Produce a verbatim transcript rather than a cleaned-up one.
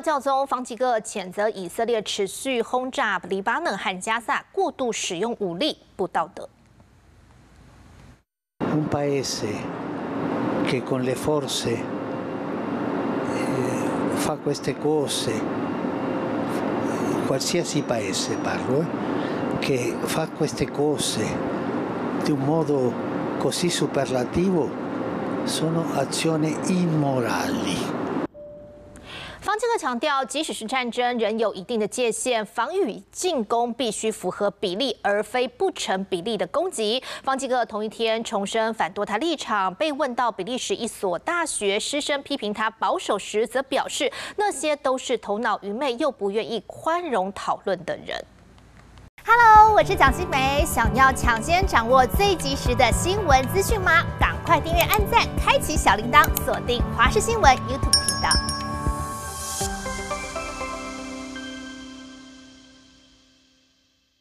外交中，方济各谴责以色列持续轰炸黎巴嫩和加萨，过度使用武力，不道德。 Un paese che con le forze eh, fa queste cose, qualsiasi paese parlo, eh, che fa queste cose di un modo così superlativo, sono azioni immorali. 方济各强调，即使是战争，仍有一定的界限，防御与进攻必须符合比例，而非不成比例的攻击。方济各同一天重申反堕胎立场，被问到比利时一所大学师生批评他保守时，则表示那些都是头脑愚昧又不愿意宽容讨论的人。 Hello， 我是蒋欣梅。想要抢先掌握最及时的新闻资讯吗？赶快订阅、按赞、开启小铃铛，锁定华视新闻 YouTube 频道。